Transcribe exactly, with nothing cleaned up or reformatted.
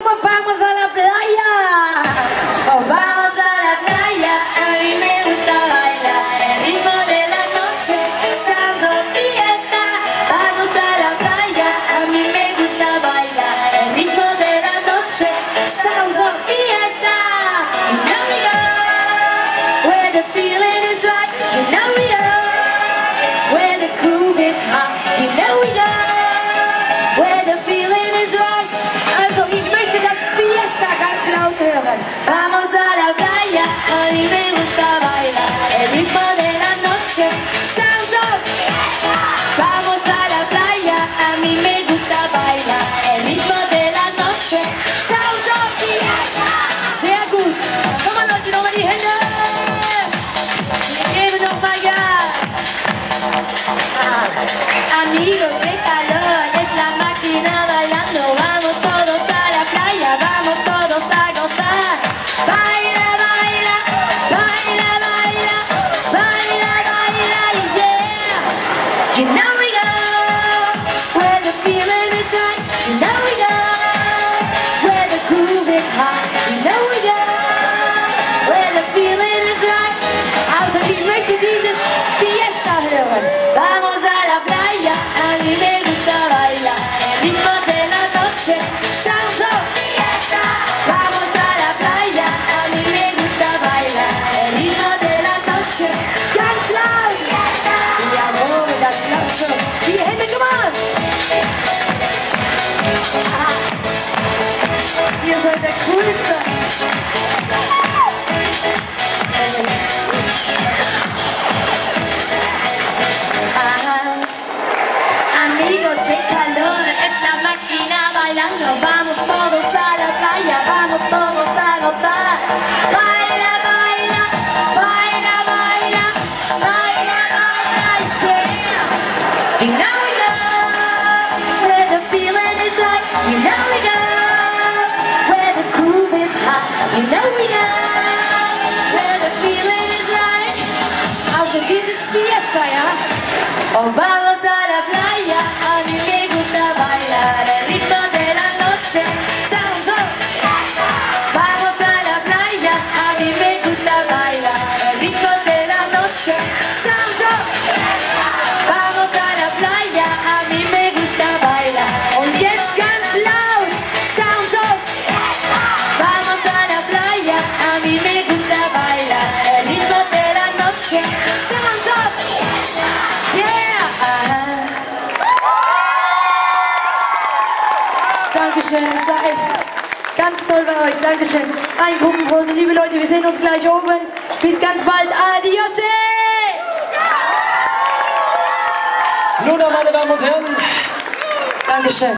Vamos a la playa, oh, vamos a la playa. A mí me gusta bailar el ritmo de la noche, salsa fiesta. Vamos a la playa, a mí me gusta bailar el ritmo de la noche, salsa fiesta. You know we go where the feeling is right. You know we go where the groove is hot. You know we go where the feeling is right. Also ich möchte Fiesta ganz laut hören. Vamos a la playa, a mí me gusta bailar el ritmo de la noche, sounds of fiesta. Vamos a la playa, a mí me gusta bailar el ritmo de la noche, sounds of fiesta. Sehr gut. Komm mal Leute, nochmal die Hände. Wir geben nochmal Gas. Ah. Amigos, qué calor, es la máquina bailando. Vamos todos a la playa, vamos todos a gozar. Baila, baila, baila, baila, baila, baila, yeah. You know we go where the feeling is right. You know we go where the groove is hot. You know we go where the feeling is right. Also ich möchte dieses Fiesta hören. Vamos a la playa, a mí me gusta bailar el ritmo de la noche, sounds of fiesta. Vamos a la playa, a mí me gusta bailar el ritmo de la noche, ganz laut, fiesta. Jawohl, das klappt schon. Die Hände, come on. Ah. Ihr seid der Coolste. Amigos, qué calor, es la máquina bailando. Vamos todos a la playa, vamos todos a gozar. Baila, baila, baila, baila, baila, baila, yeah. You know we go where the feeling is right. You know we go where the groove is hot. You know we go where the feeling is right. Also dieses Fiesta, ja? Oh, vamos a la playa, a mí me gusta bailar el ritmo de la noche, sounds of fiesta. Vamos a la playa, a mí me gusta bailar el ritmo de la noche, sounds of fiesta. Vamos a la playa, a mí me gusta bailar und jetzt ganz laut, sounds of fiesta. Vamos a la playa, a mí me gusta bailar el ritmo de la noche, sounds of fiesta. Yeah. Dankeschön, das war echt ganz toll bei euch. Dankeschön. Eingucken wollte, liebe Leute, wir sehen uns gleich oben. Bis ganz bald. Adios! Luna, meine Damen und Herren. Dankeschön.